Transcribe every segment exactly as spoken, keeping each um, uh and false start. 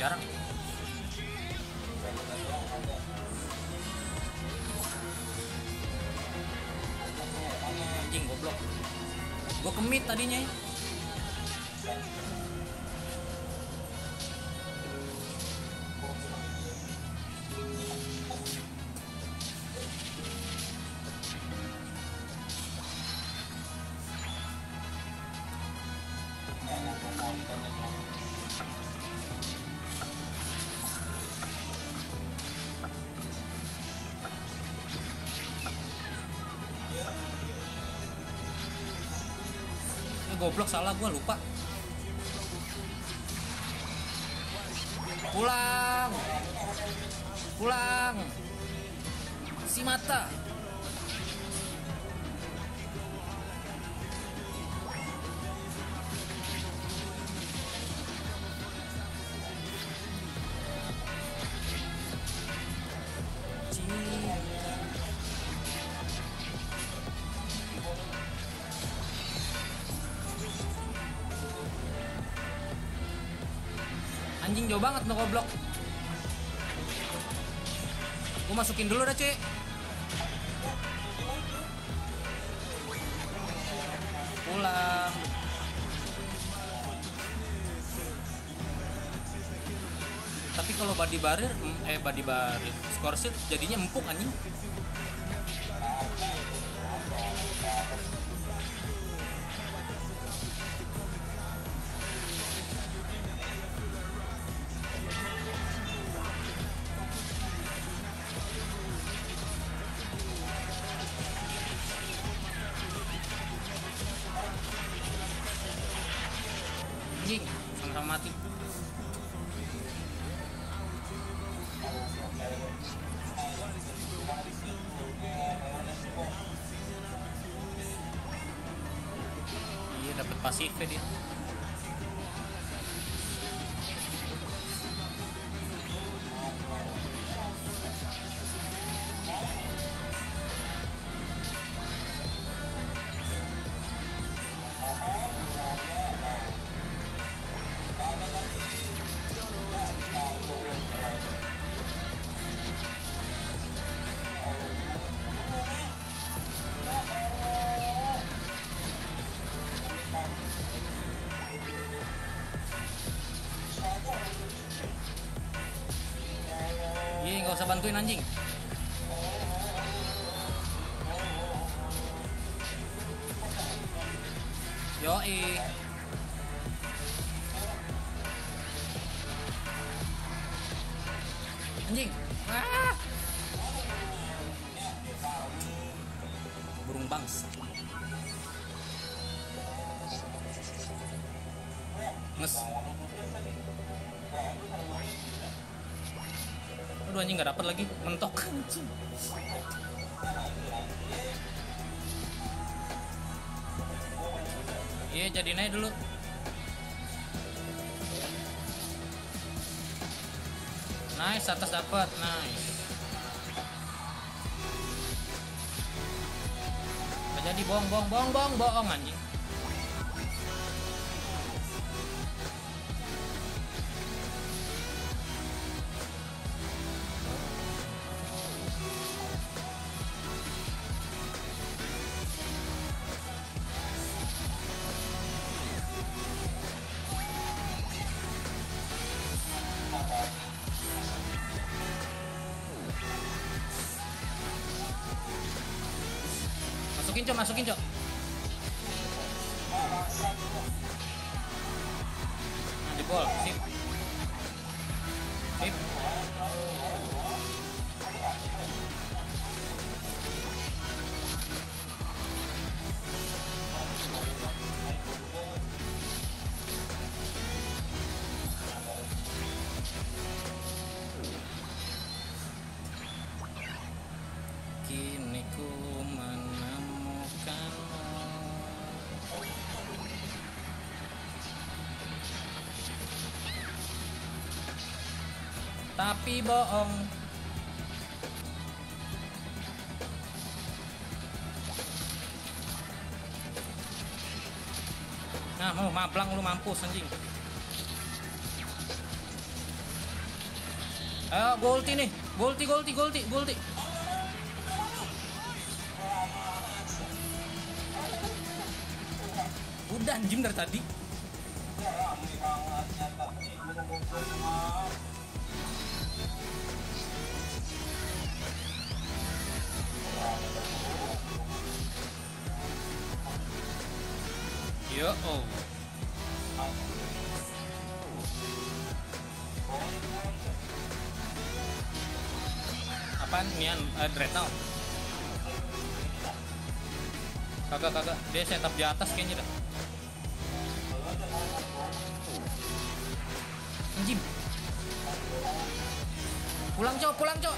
jarang. Anjing goblok. Gua kemit tadinya ya. Goblok, salah gua, lupa. Pulang. Pulang. Si mata. Anjing jauh banget no goblok. Gua masukin dulu dah cuy. Pulang. Tapi kalau body barrier eh body barrier score sheet jadinya empuk anjing. Sama-sama mati. Iya, dapat pasifnya dia. Iya, nggak usah bantuin anjing. Yoi. Anjing. Ah. Burung bangsa. Nges. Aduh anjing, nggak dapat lagi, mentok. Iya, jadiin aja dulu. Nice, atas dapat, nice. Nggak jadi, bohong, bohong, bohong, bohong, bohong anjing. Masukin cok, masukin cok. Nah, jebol, sip. Sip. Kini ku menemukan. Tapi bohong. Nah, mau mablang lu mampus anjing. Ah, golti nih. Golti, golti, golti, golti. Udah anjing dari tadi. Yo. Oh. Apaan nian uh, dreadnought? Kagak kagak, dia setup di atas kayaknya dah. Anjim. Pulang cok, pulang cok.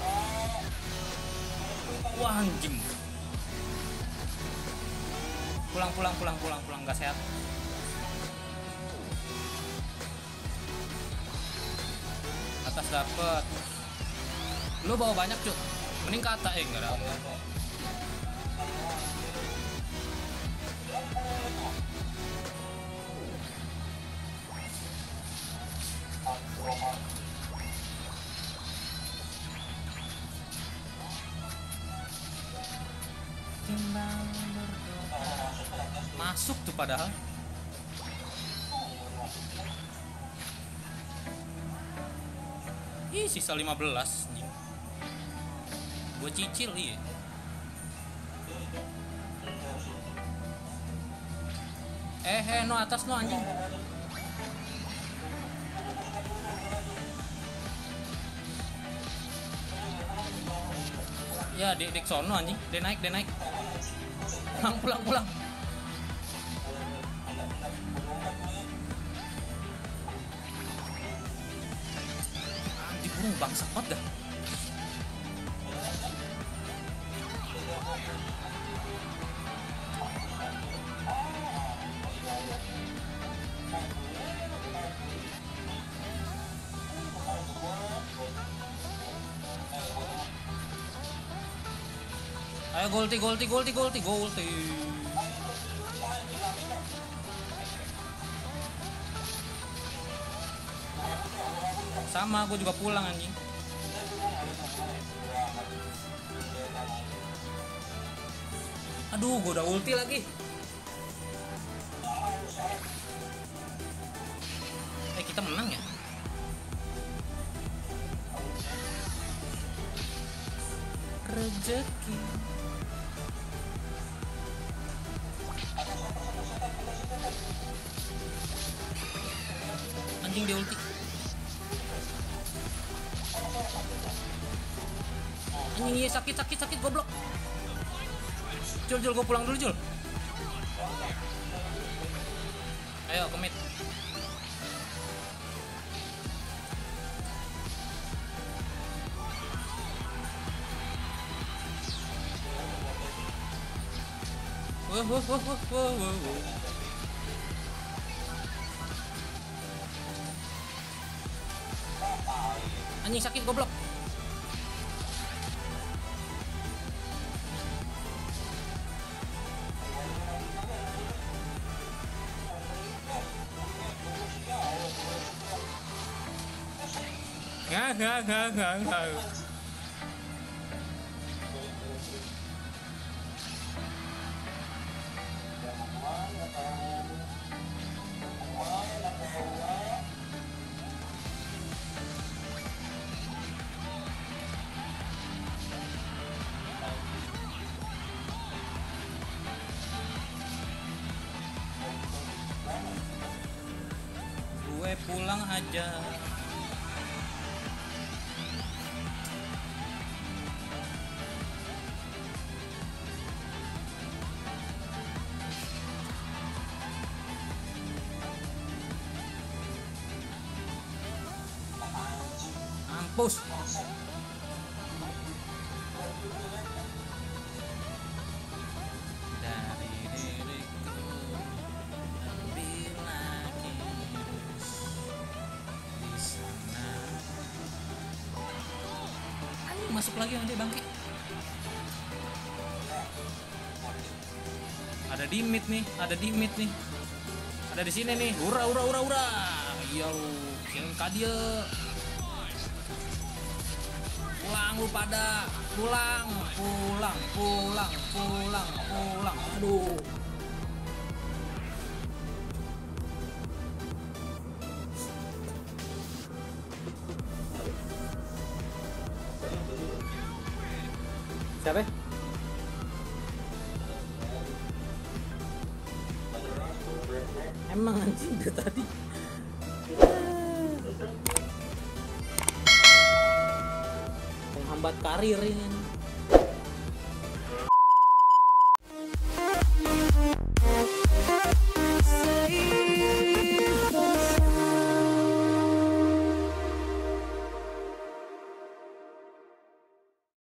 Wah anjim. Pulang pulang pulang pulang pulang nggak sehat. Atas dapat. Lu bawa banyak cuk, mending kata eh nggak ada. Masuk tuh padahal. Ih, sisa lima belas nih. Gue cicil iya. Eh, eh, no atas no anjing. Ya, dek dek sono anjing, dek naik, dek naik. Pulang, pulang, pulang. Dibunuh bangsa kot dah. Ayo golti, golti, golti, golti, golti. Sama, gue juga pulang anjing. Aduh, gue udah ulti lagi. Eh, kita menang ya? Rezeki. Anjing dia ulti. Anjing sakit sakit sakit goblok. Jul jul gue pulang dulu jul. Ayo commit. Wow wow wow wow wow wow. Anjing sakit goblok. Enggak, enggak, enggak, enggak. Gue pulang aja. Bos. Dari diriku ambil lagi di sana. Ayo masuk lagi nanti bangke. Ada dimit nih, ada dimit nih. Ada di sini nih. Hura hura hura hura. Yo, yang kadia. pulang lu pada, pulang, pulang, pulang, pulang, pulang. Aduh. Siapa? Emang anjing itu tadi. Menghambat karir ini.